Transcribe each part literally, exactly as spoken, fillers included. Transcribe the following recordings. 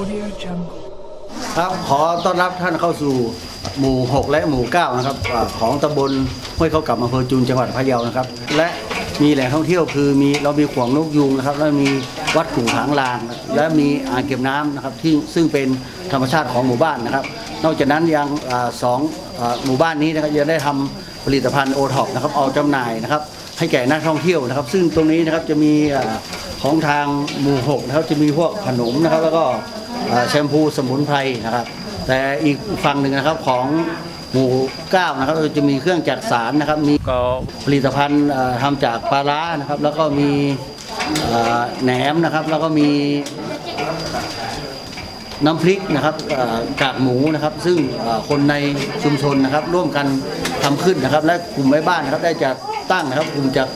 ครับขอต้อนรับท่านเข้าสู่หมู่หกและหมู่เก้านะครับของตำบลห้วยเขากลับอำเภอจุนจังหวัดพะเยานะครับและมีแหล่งท่องเที่ยวคือมีเรามีขวงนกยูงนะครับและมีวัดขุ่งหางลางและมีอ่างเก็บน้ำนะครับที่ซึ่งเป็นธรรมชาติของหมู่บ้านนะครับนอกจากนั้นยังสองหมู่บ้านนี้นะครับยังได้ทำผลิตภัณฑ์โอท็อปนะครับเอาจำหน่ายนะครับให้แก่นักท่องเที่ยวนะครับซึ่งตรงนี้นะครับจะมีของทางหมู่หกนะครับจะมีพวกขนมนะครับแล้วก็แชมพูสมุนไพรนะครับแต่อีกฝั่งหนึ่งนะครับของหมู่เก้านะครับจะมีเครื่องจักสารนะครับมีก็ผลิตภัณฑ์ทำจากปลาร้านะครับแล้วก็มีแหนมนะครับแล้วก็มีน้ำพริกนะครับกากหมูนะครับซึ่งคนในชุมชนนะครับร่วมกันทำขึ้นนะครับและกลุ่มแม่บ้านนะครับได้จัดตั้งนะครับกลุ่มจาก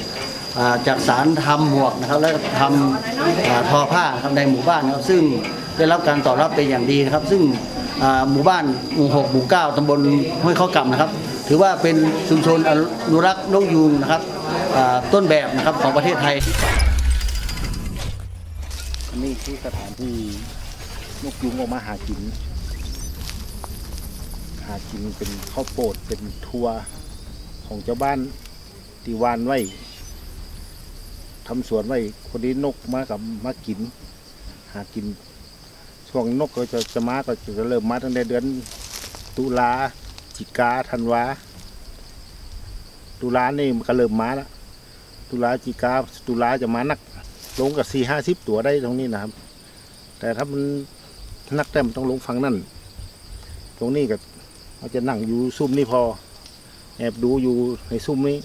จากสารทำหมวกนะครับและทำทอผ้าในหมู่บ้านนะครับซึ่งได้รับการตอบรับเป็นอย่างดีนะครับซึ่งหมู่บ้านหมู่หกหมู่เก้าตำบลห้วยเขากลับนะครับถือว่าเป็นชุมชนอนุรักษ์นกยูงนะครับต้นแบบนะครับของประเทศไทยนี่คือสถานที่นกยูงออกมาหากินหากินเป็นข้าวโพดเป็นทั่วของเจ้าบ้านตีวานไว้ทำสวนไว้คนนี้นกมากับมากินหากินช่วงนกก็จะจะมาก็จะเริ่มมาตั้งแต่เดือนตุลาจิกาธันวาตุลานี่มันก็เริ่มมาแล้วตุลาจิกาตุลาจะมานักลงกับสี่ห้าสิบตัวได้ตรงนี้นะครับแต่ถ้ามันนักแต้มต้องลงฝั่งนั่นตรงนี้ก็เราจะนั่งอยู่ซุ้มนี่พอแอบดูอยู่ในซุ้มนี้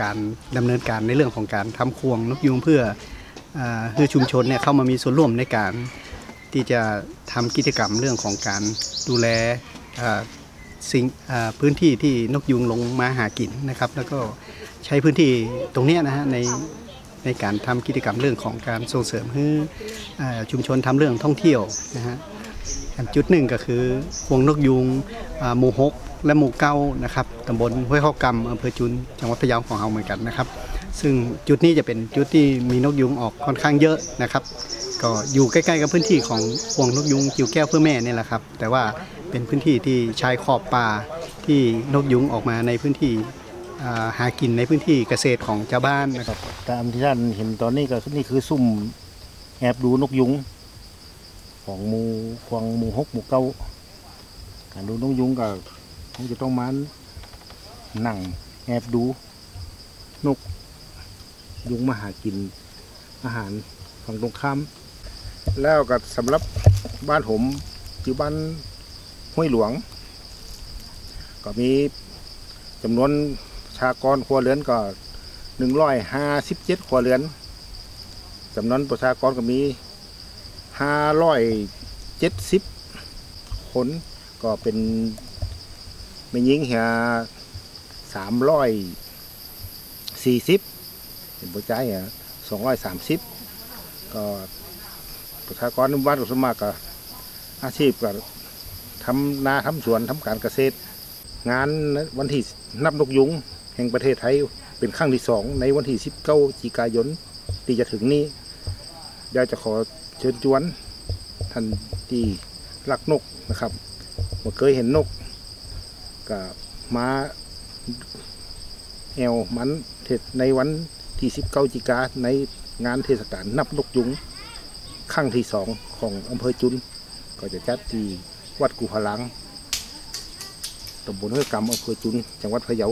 การดำเนินการในเรื่องของการทำควงนกยูงเพื่อเพื่อชุมชนเนี่ยเข้ามามีส่วนร่วมในการที่จะทำกิจกรรมเรื่องของการดูแลสิ่งพื้นที่ที่นกยูงลงมาหากินนะครับแล้วก็ใช้พื้นที่ตรงนี้นะฮะในในการทำกิจกรรมเรื่องของการส่งเสริมให้ชุมชนทำเรื่องท่องเที่ยวนะฮะจุดหนึ่งก็คือควงนกยูงหมู่หกและหมู่เก้านะครับตำบลห้วยเขากลับอำเภอจุนจังหวัดพะเยาของเราเหมือนกันนะครับซึ่งจุดนี้จะเป็นจุดที่มีนกยูงออกค่อนข้างเยอะนะครับก็อยู่ใกล้ๆกับพื้นที่ของควงนกยูงจิ๋วแก้วเพื่อแม่นี่แหละครับแต่ว่าเป็นพื้นที่ที่ชายขอบป่าที่นกยูงออกมาในพื้นที่หากินในพื้นที่เกษตรของชาวบ้านนะครับตามที่ท่านเห็นตอนนี้ก็นี่คือซุ่มแอบดูนกยูงของหมู่ควงหมู่หกหมู่เก้าการดูนกยูงก็คงจะต้องมานั่งแอบดูนกยุงมาหากินอาหารฝั่งตรงข้ามแล้วก็สำหรับบ้านผมอยู่บ้านห้วยหลวงก็มีจำนวนประชากรครัวเรือนก็หนึ่งร้อยห้าสิบเจ็ดครัวเรือนจำนวนประชากรก็มีห้าร้อยเจ็ดสิบคนก็เป็นไม่ยิงเหียสามร้อยสี่สิบเป็นผู้ใจอ่ะสองร้อยสามสิบก็ประชากรในบ้านส่วนมากก็อาชีพก็ทำนาทำสวนทำการเกษตรงานวันที่นับนกยุงแห่งประเทศไทยเป็นครั้งที่สองในวันที่สิบเก้าจิกายนที่จะถึงนี้อยากจะขอเชิญชวนท่านที่รักนกนะครับว่าเคยเห็นนกก็มาแอวมันเทศในวันที่สิบเก้าจิกาในงานเทศกาลนับนกยุงครั้งที่สองของอำเภอจุนก็จะจัดที่วัดกู่หางลังตำบลห้วยกลับอำเภอจุนจังหวัดพะเยา